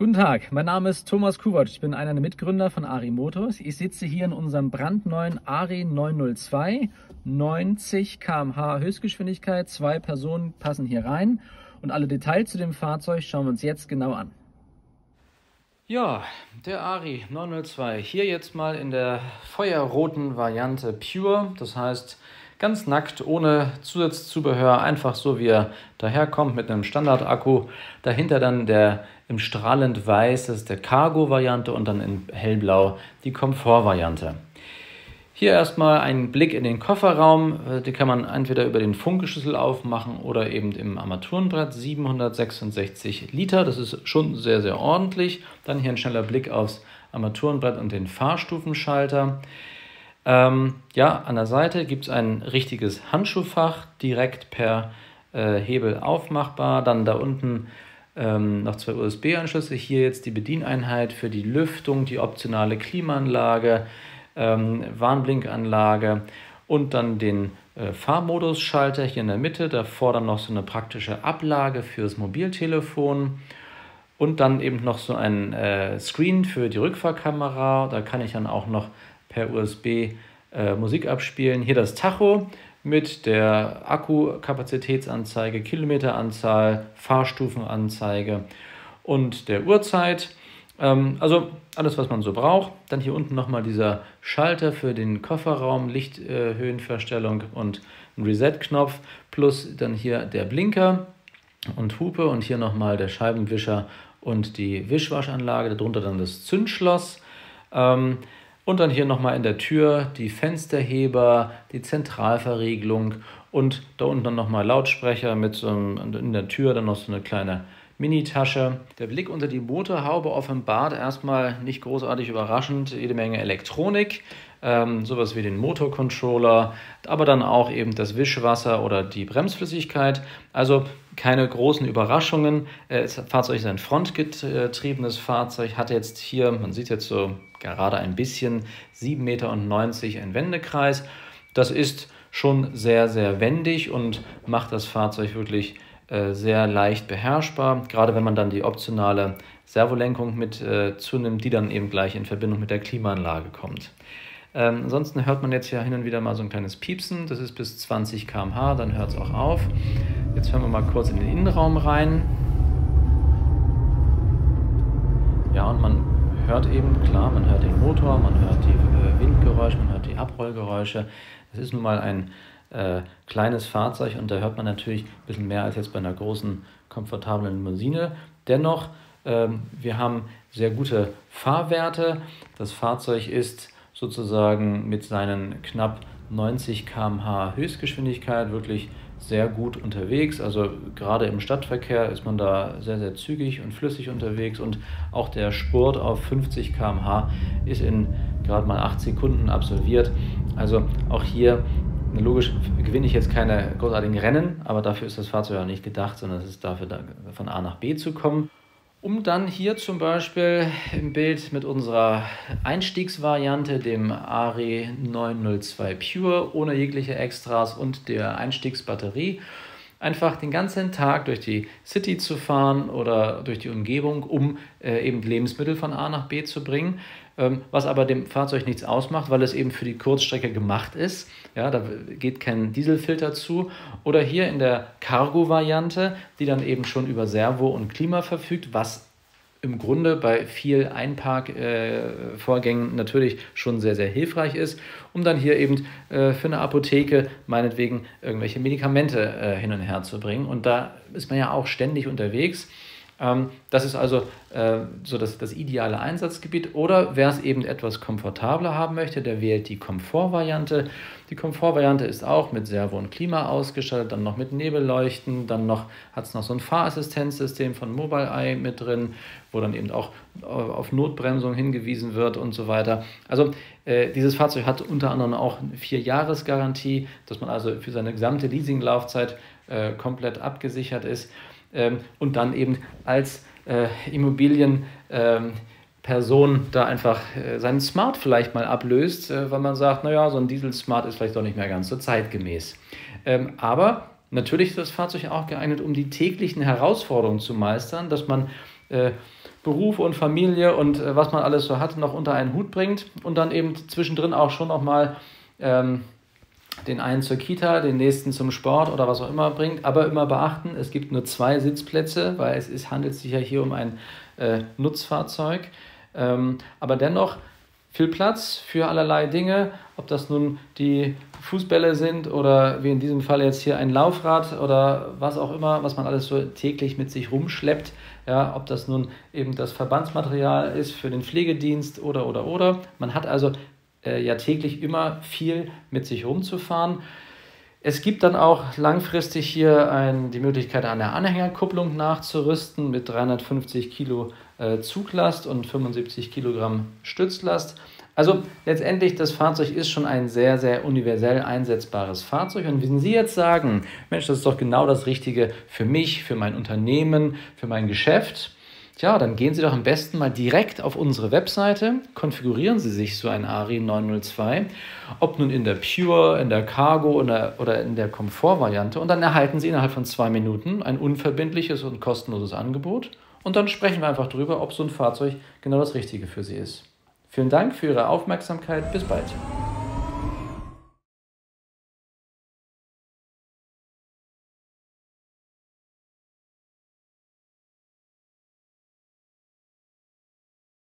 Guten Tag, mein Name ist Thomas Kuwatsch, ich bin einer der Mitgründer von ARI Motors. Ich sitze hier in unserem brandneuen ARI 902, 90 km/h Höchstgeschwindigkeit, 2 Personen passen hier rein und alle Details zu dem Fahrzeug schauen wir uns jetzt genau an. Ja, der ARI 902, hier jetzt mal in der feuerroten Variante Pure, das heißt ganz nackt, ohne Zusatzzubehör, einfach so wie er daherkommt mit einem Standard-Akku. Dahinter dann der im strahlend Weiß, das ist der Cargo-Variante und dann in hellblau die Komfort-Variante. Hier erstmal ein Blick in den Kofferraum, die kann man entweder über den Funkeschlüssel aufmachen oder eben im Armaturenbrett, 766 Liter, das ist schon sehr, sehr ordentlich. Dann hier ein schneller Blick aufs Armaturenbrett und den Fahrstufenschalter. Ja, an der Seite gibt es ein richtiges Handschuhfach, direkt per Hebel aufmachbar. Dann da unten noch 2 USB-Anschlüsse. Hier jetzt die Bedieneinheit für die Lüftung, die optionale Klimaanlage, Warnblinkanlage und dann den Fahrmodusschalter hier in der Mitte. Davor dann noch so eine praktische Ablage fürs Mobiltelefon. Und dann eben noch so ein Screen für die Rückfahrkamera. Da kann ich dann auch noch per USB Musik abspielen. Hier das Tacho mit der Akkukapazitätsanzeige, Kilometeranzahl, Fahrstufenanzeige und der Uhrzeit. Also alles, was man so braucht. Dann hier unten nochmal dieser Schalter für den Kofferraum, Lichthöhenverstellung und ein Reset-Knopf. Plus dann hier der Blinker und Hupe und hier nochmal der Scheibenwischer und die Wischwaschanlage. Darunter dann das Zündschloss. Und dann hier nochmal in der Tür die Fensterheber, die Zentralverriegelung und da unten dann nochmal Lautsprecher mit so einem, in der Tür dann noch so eine kleine Minitasche. Der Blick unter die Motorhaube offenbart erstmal nicht großartig überraschend jede Menge Elektronik, sowas wie den Motorcontroller, aber dann auch eben das Wischwasser oder die Bremsflüssigkeit. Also keine großen Überraschungen. Das Fahrzeug ist ein frontgetriebenes Fahrzeug, hat jetzt hier, man sieht jetzt so gerade ein bisschen, 7,90 Meter ein Wendekreis. Das ist schon sehr, sehr wendig und macht das Fahrzeug wirklich sehr leicht beherrschbar, gerade wenn man dann die optionale Servolenkung mit zunimmt, die dann eben gleich in Verbindung mit der Klimaanlage kommt. Ansonsten hört man jetzt ja hin und wieder mal so ein kleines Piepsen, das ist bis 20 km/h, dann hört es auch auf. Jetzt hören wir mal kurz in den Innenraum rein. Ja, und man hört eben, klar, man hört den Motor, man hört die Windgeräusche, man hört die Abrollgeräusche. Das ist nun mal ein kleines Fahrzeug und da hört man natürlich ein bisschen mehr als jetzt bei einer großen, komfortablen Limousine. Dennoch, wir haben sehr gute Fahrwerte. Das Fahrzeug ist sozusagen mit seinen knapp 90 km/h Höchstgeschwindigkeit wirklich sehr gut unterwegs. Also gerade im Stadtverkehr ist man da sehr, sehr zügig und flüssig unterwegs und auch der Spurt auf 50 km/h ist in gerade mal 8 Sekunden absolviert. Also auch hier logisch gewinne ich jetzt keine großartigen Rennen, aber dafür ist das Fahrzeug ja nicht gedacht, sondern es ist dafür da, von A nach B zu kommen. Um dann hier zum Beispiel im Bild mit unserer Einstiegsvariante, dem ARI 902 Pure, ohne jegliche Extras und der Einstiegsbatterie, einfach den ganzen Tag durch die City zu fahren oder durch die Umgebung, um eben Lebensmittel von A nach B zu bringen. Was aber dem Fahrzeug nichts ausmacht, weil es eben für die Kurzstrecke gemacht ist. Ja, da geht kein Dieselfilter zu. Oder hier in der Cargo-Variante, die dann eben schon über Servo und Klima verfügt, was im Grunde bei viel Einparkvorgängen natürlich schon sehr, sehr hilfreich ist, um dann hier eben für eine Apotheke meinetwegen irgendwelche Medikamente hin und her zu bringen. Und da ist man ja auch ständig unterwegs. Das ist also so das ideale Einsatzgebiet. Oder wer es eben etwas komfortabler haben möchte, der wählt die Komfortvariante. Die Komfortvariante ist auch mit Servo und Klima ausgestattet, dann noch mit Nebelleuchten, dann noch hat es noch so ein Fahrassistenzsystem von Mobileye mit drin, wo dann eben auch auf Notbremsung hingewiesen wird und so weiter. Also dieses Fahrzeug hat unter anderem auch eine 4-Jahres-Garantie, dass man also für seine gesamte Leasinglaufzeit komplett abgesichert ist. Und dann eben als Immobilienperson da einfach seinen Smart vielleicht mal ablöst, weil man sagt, naja, so ein Diesel-Smart ist vielleicht doch nicht mehr ganz so zeitgemäß. Aber natürlich ist das Fahrzeug auch geeignet, um die täglichen Herausforderungen zu meistern, dass man Beruf und Familie und was man alles so hat, noch unter einen Hut bringt und dann eben zwischendrin auch schon nochmal den einen zur Kita, den nächsten zum Sport oder was auch immer bringt. Aber immer beachten, es gibt nur 2 Sitzplätze, weil es handelt sich ja hier um ein Nutzfahrzeug. Aber dennoch viel Platz für allerlei Dinge, ob das nun die Fußbälle sind oder wie in diesem Fall jetzt hier ein Laufrad oder was auch immer, was man alles so täglich mit sich rumschleppt. Ja, ob das nun eben das Verbandsmaterial ist für den Pflegedienst oder. Man hat also ja täglich immer viel mit sich rumzufahren. Es gibt dann auch langfristig hier die Möglichkeit, an der Anhängerkupplung nachzurüsten mit 350 Kilo Zuglast und 75 Kilogramm Stützlast. Also letztendlich, das Fahrzeug ist schon ein sehr, sehr universell einsetzbares Fahrzeug. Und wenn Sie jetzt sagen, Mensch, das ist doch genau das Richtige für mich, für mein Unternehmen, für mein Geschäft, tja, dann gehen Sie doch am besten mal direkt auf unsere Webseite, konfigurieren Sie sich so ein ARI 902, ob nun in der Pure, in der Cargo oder in der Komfortvariante, und dann erhalten Sie innerhalb von 2 Minuten ein unverbindliches und kostenloses Angebot und dann sprechen wir einfach drüber, ob so ein Fahrzeug genau das Richtige für Sie ist. Vielen Dank für Ihre Aufmerksamkeit, bis bald.